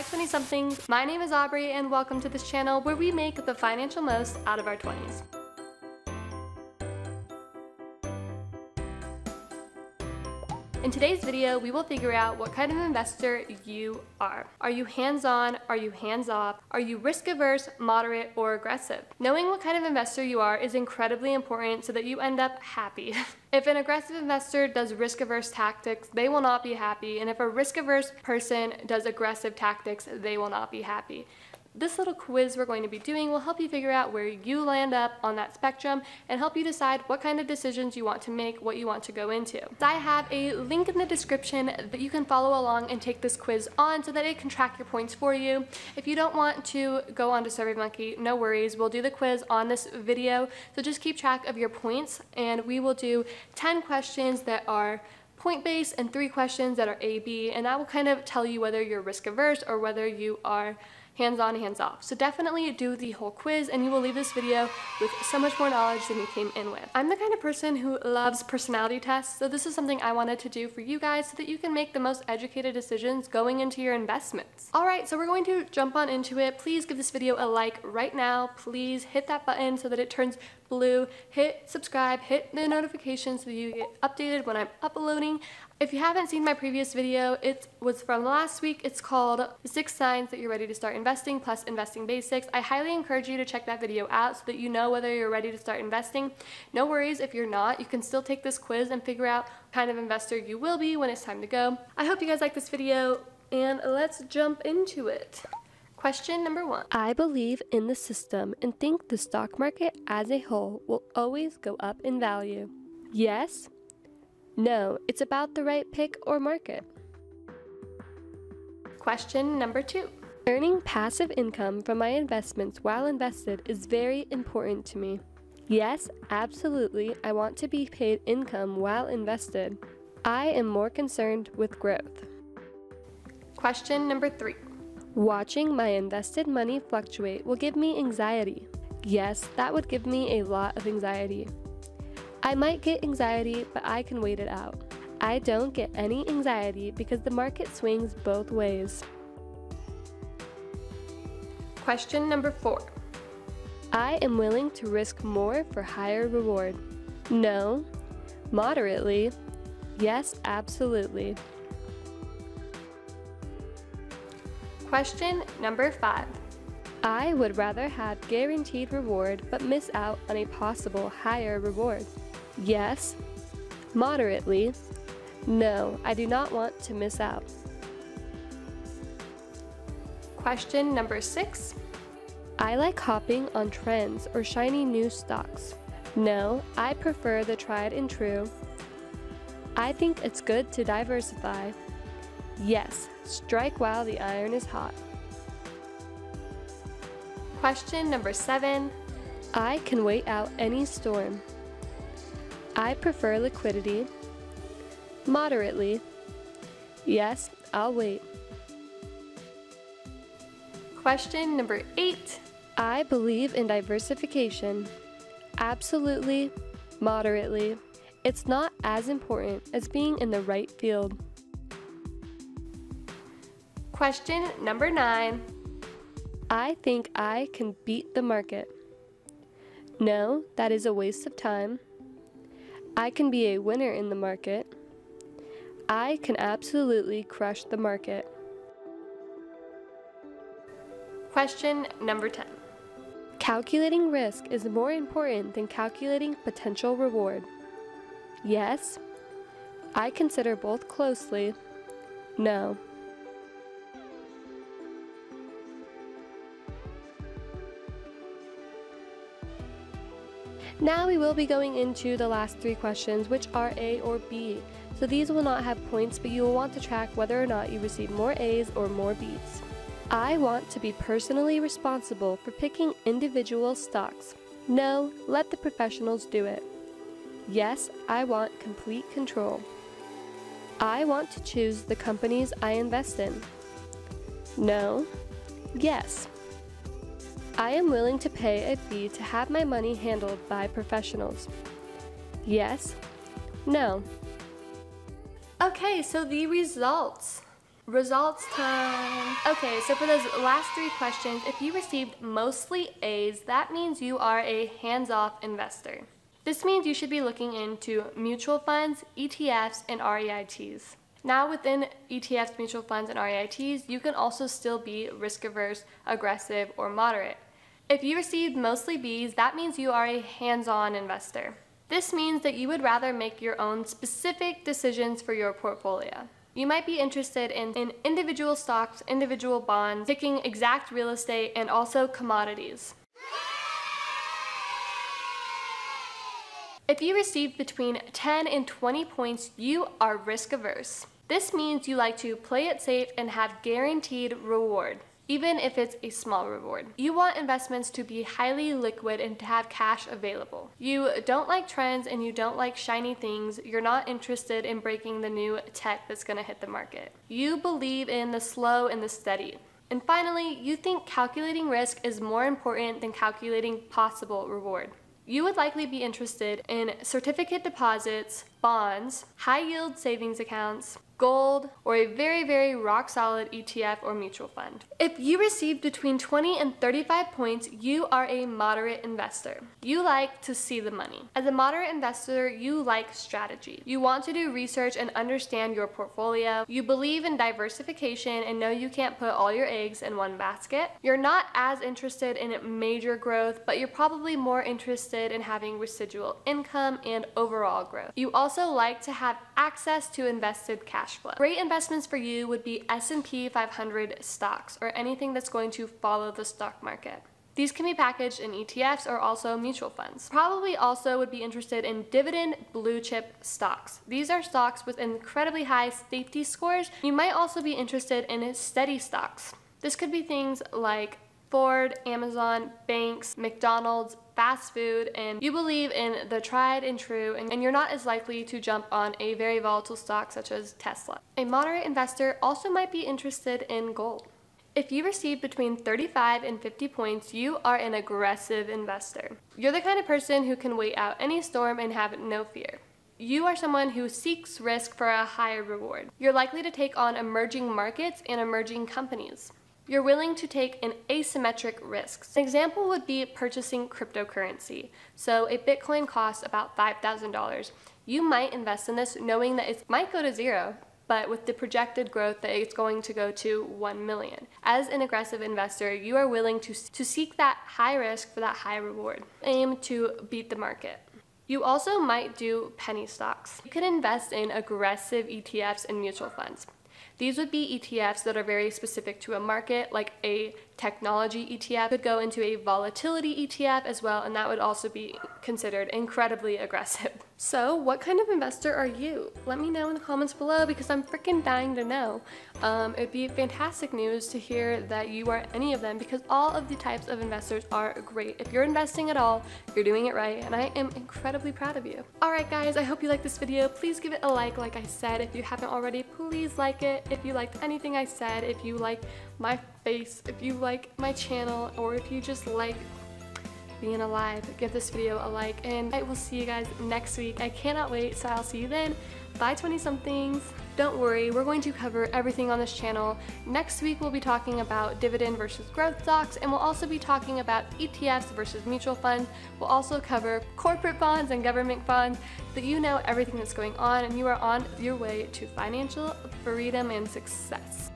Hi 20-somethings, my name is Aubri and welcome to this channel where we make the financial most out of our 20s. In today's video, we will figure out what kind of investor you are. Are you hands-on? Are you hands-off? Are you risk-averse, moderate, or aggressive? Knowing what kind of investor you are is incredibly important so that you end up happy. If an aggressive investor does risk-averse tactics, they will not be happy. And if a risk-averse person does aggressive tactics, they will not be happy. This little quiz we're going to be doing will help you figure out where you land up on that spectrum and help you decide what kind of decisions you want to make, what you want to go into. I have a link in the description that you can follow along and take this quiz on so that it can track your points for you. If you don't want to go on to SurveyMonkey, no worries. We'll do the quiz on this video. So just keep track of your points and we will do 10 questions that are point-based and 3 questions that are A-B, and that will kind of tell you whether you're risk-averse or whether you are hands-on, hands-off. So definitely do the whole quiz and you will leave this video with so much more knowledge than you came in with. I'm the kind of person who loves personality tests, so this is something I wanted to do for you guys so that you can make the most educated decisions going into your investments. All right, so we're going to jump on into it. Please give this video a like right now. Please hit that button so that it turns blue. Hit subscribe, hit the notification so that you get updated when I'm uploading. If you haven't seen my previous video, it was from last week. It's called The 6 Signs That You're Ready to Start Investing plus Investing Basics. I highly encourage you to check that video out so that you know whether you're ready to start investing. No worries if you're not. You can still take this quiz and figure out what kind of investor you will be when it's time to go. I hope you guys like this video and let's jump into it. Question number 1. I believe in the system and think the stock market as a whole will always go up in value. Yes. No, it's about the right pick or market. Question number 2. Earning passive income from my investments while invested is very important to me. Yes, absolutely, I want to be paid income while invested. I am more concerned with growth. Question number 3. Watching my invested money fluctuate will give me anxiety. Yes, that would give me a lot of anxiety. I might get anxiety, but I can wait it out. I don't get any anxiety because the market swings both ways. Question number 4. I am willing to risk more for higher reward. No. Moderately. Yes, absolutely. Question number 5. I would rather have guaranteed reward but miss out on a possible higher reward. Yes. Moderately. No, I do not want to miss out. Question number 6. I like hopping on trends or shiny new stocks. No, I prefer the tried and true. I think it's good to diversify. Yes, strike while the iron is hot. Question number 7. I can wait out any storm. I prefer liquidity. Moderately. Yes, I'll wait. Question number 8. I believe in diversification. Absolutely. Moderately. It's not as important as being in the right field. Question number 9. I think I can beat the market. No, that is a waste of time. I can be a winner in the market. I can absolutely crush the market. Question number 10. Calculating risk is more important than calculating potential reward. Yes. I consider both closely. No. Now we will be going into the last 3 questions, which are A or B. So these will not have points, but you will want to track whether or not you receive more A's or more B's. I want to be personally responsible for picking individual stocks. No, let the professionals do it. Yes, I want complete control. I want to choose the companies I invest in. No. Yes. I am willing to pay a fee to have my money handled by professionals. Yes. No. Okay, so the results. Results time. Okay, so for those last three questions, if you received mostly A's, that means you are a hands-off investor. This means you should be looking into mutual funds, ETFs, and REITs. Now within ETFs, mutual funds, and REITs, you can also still be risk-averse, aggressive, or moderate. If you received mostly B's, that means you are a hands-on investor. This means that you would rather make your own specific decisions for your portfolio. You might be interested in individual stocks, individual bonds, picking exact real estate, and also commodities. If you receive between 10 and 20 points, you are risk-averse. This means you like to play it safe and have guaranteed reward, even if it's a small reward. You want investments to be highly liquid and to have cash available. You don't like trends and you don't like shiny things. You're not interested in breaking the new tech that's gonna hit the market. You believe in the slow and the steady. And finally, you think calculating risk is more important than calculating possible reward. You would likely be interested in certificate deposits, bonds, high-yield savings accounts, gold, or a very, very rock-solid ETF or mutual fund. If you receive between 20 and 35 points, you are a moderate investor. You like to see the money. As a moderate investor, you like strategy. You want to do research and understand your portfolio. You believe in diversification and know you can't put all your eggs in one basket. You're not as interested in major growth, but you're probably more interested in having residual income and overall growth. You also like to have access to invested cash flow. Great investments for you would be S&P 500 stocks or anything that's going to follow the stock market. These can be packaged in ETFs or also mutual funds. Probably also would be interested in dividend blue chip stocks. These are stocks with incredibly high safety scores. You might also be interested in steady stocks. This could be things like Ford, Amazon, banks, McDonald's, fast food, and you believe in the tried and true, and you're not as likely to jump on a very volatile stock such as Tesla. A moderate investor also might be interested in gold. If you receive between 35 and 50 points, you are an aggressive investor. You're the kind of person who can wait out any storm and have no fear. You are someone who seeks risk for a higher reward. You're likely to take on emerging markets and emerging companies. You're willing to take an asymmetric risk. An example would be purchasing cryptocurrency. So a Bitcoin costs about $5,000. You might invest in this knowing that it might go to zero, but with the projected growth that it's going to go to 1 million. As an aggressive investor, you are willing to seek that high risk for that high reward. Aim to beat the market. You also might do penny stocks. You can invest in aggressive ETFs and mutual funds. These would be ETFs that are very specific to a market, like a technology ETF could go into a volatility ETF as well, and that would also be considered incredibly aggressive. So what kind of investor are you? Let me know in the comments below because I'm freaking dying to know. It'd be fantastic news to hear that you are any of them because all of the types of investors are great. If you're investing at all, you're doing it right, and I am incredibly proud of you. All right, guys, I hope you liked this video. Please give it a like I said. If you haven't already, please like it. If you liked anything I said, if you like my face, if you like my channel, or if you just like being alive, give this video a like, and I will see you guys next week. I cannot wait, so I'll see you then. Bye 20-somethings. Don't worry, we're going to cover everything on this channel. Next week we'll be talking about dividend versus growth stocks, and we'll also be talking about ETFs versus mutual funds. We'll also cover corporate bonds and government bonds, that you know everything that's going on, and you are on your way to financial freedom and success.